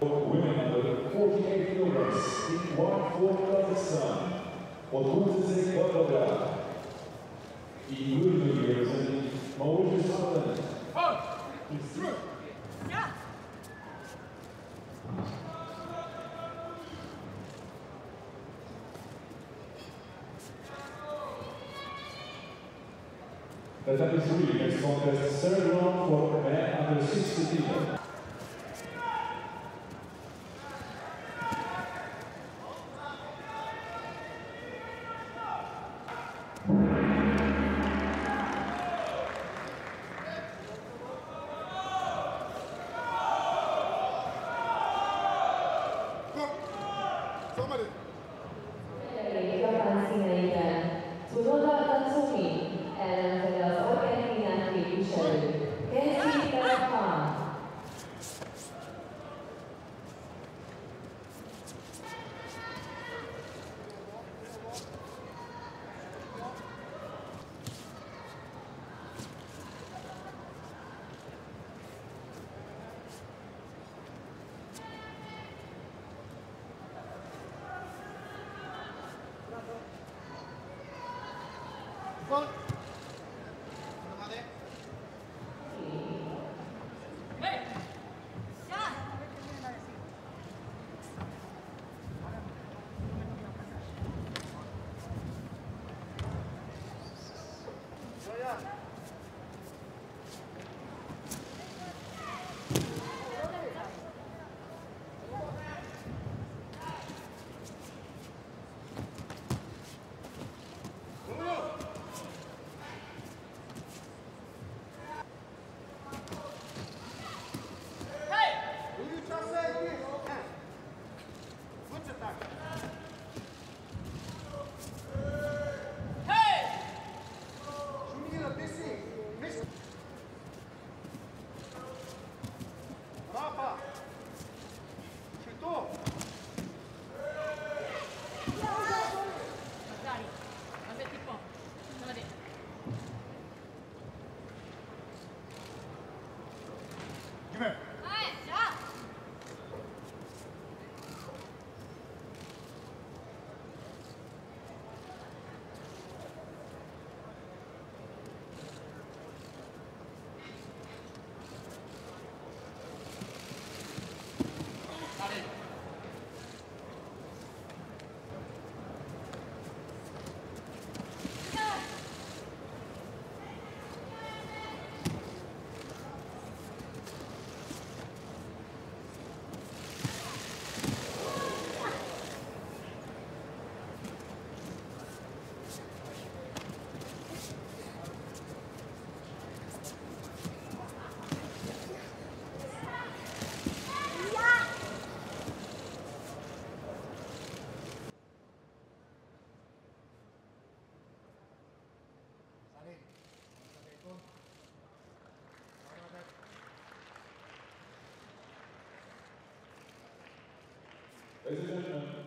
Women under 48 kilograms in 1/4 Kazakhstan, Olgunzesek Bataga. He will be representing Mauritius Island. The time is really next contest, third round for men under 60 kilograms. Well, ladies and gentlemen,